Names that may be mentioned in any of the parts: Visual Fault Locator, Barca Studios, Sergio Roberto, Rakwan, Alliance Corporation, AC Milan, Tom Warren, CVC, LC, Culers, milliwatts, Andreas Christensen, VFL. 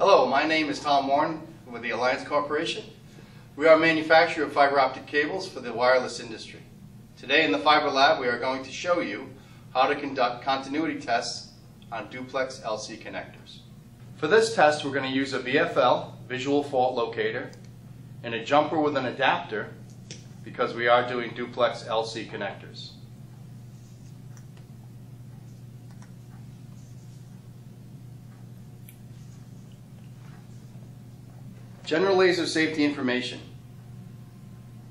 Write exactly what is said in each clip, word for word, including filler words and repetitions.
Hello, my name is Tom Warren with the Alliance Corporation. We are a manufacturer of fiber optic cables for the wireless industry. Today in the Fiber Lab we are going to show you how to conduct continuity tests on duplex L C connectors. For this test we're going to use a V F L, Visual Fault Locator, and a jumper with an adapter because we are doing duplex L C connectors. General laser safety information.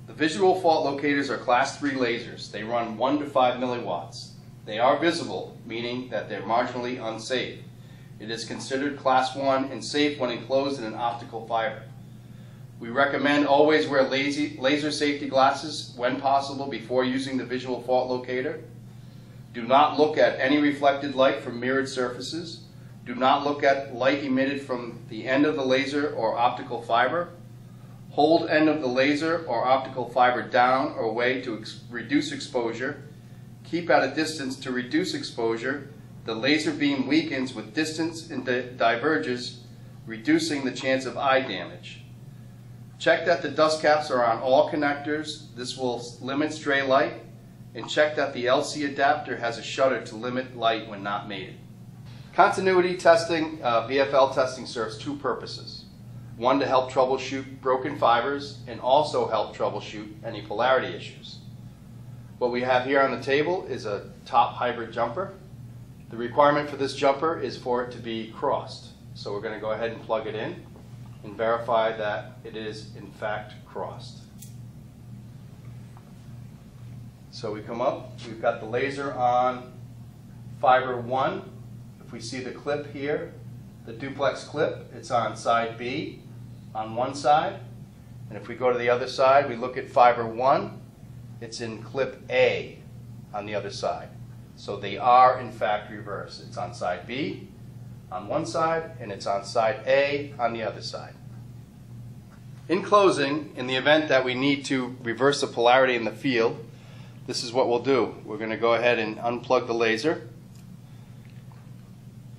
The visual fault locators are class three lasers. They run one to five milliwatts. They are visible, meaning that they're marginally unsafe. It is considered class one and safe when enclosed in an optical fiber. We recommend always wear lazy, laser safety glasses when possible before using the visual fault locator. Do not look at any reflected light from mirrored surfaces. Do not look at light emitted from the end of the laser or optical fiber. Hold end of the laser or optical fiber down or away to ex reduce exposure. Keep at a distance to reduce exposure. The laser beam weakens with distance and di diverges, reducing the chance of eye damage. Check that the dust caps are on all connectors. This will limit stray light. And check that the L C adapter has a shutter to limit light when not mated. Continuity testing, uh, V F L testing, serves two purposes. One, to help troubleshoot broken fibers and also help troubleshoot any polarity issues. What we have here on the table is a top hybrid jumper. The requirement for this jumper is for it to be crossed. So we're going to go ahead and plug it in and verify that it is in fact crossed. So we come up, we've got the laser on fiber one. If we see the clip here, the duplex clip, it's on side B on one side. And if we go to the other side, we look at fiber one, it's in clip A on the other side. So they are in fact reversed. It's on side B on one side and it's on side A on the other side. In closing, in the event that we need to reverse the polarity in the field, this is what we'll do. We're going to go ahead and unplug the laser.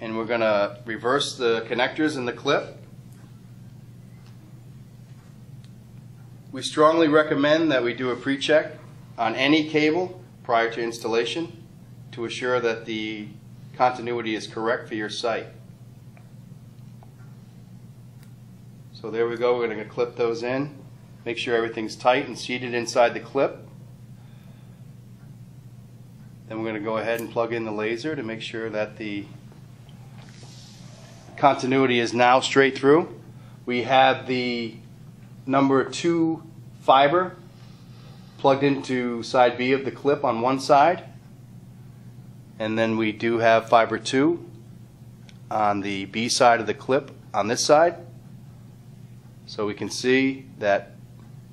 And we're going to reverse the connectors in the clip. We strongly recommend that we do a pre-check on any cable prior to installation to assure that the continuity is correct for your site. So there we go, we're going to clip those in, make sure everything's tight and seated inside the clip. Then we're going to go ahead and plug in the laser to make sure that the continuity is now straight through. We have the number two fiber plugged into side B of the clip on one side, and then we do have fiber two on the B side of the clip on this side. So we can see that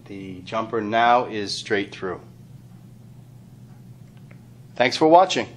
the jumper now is straight through. Thanks for watching.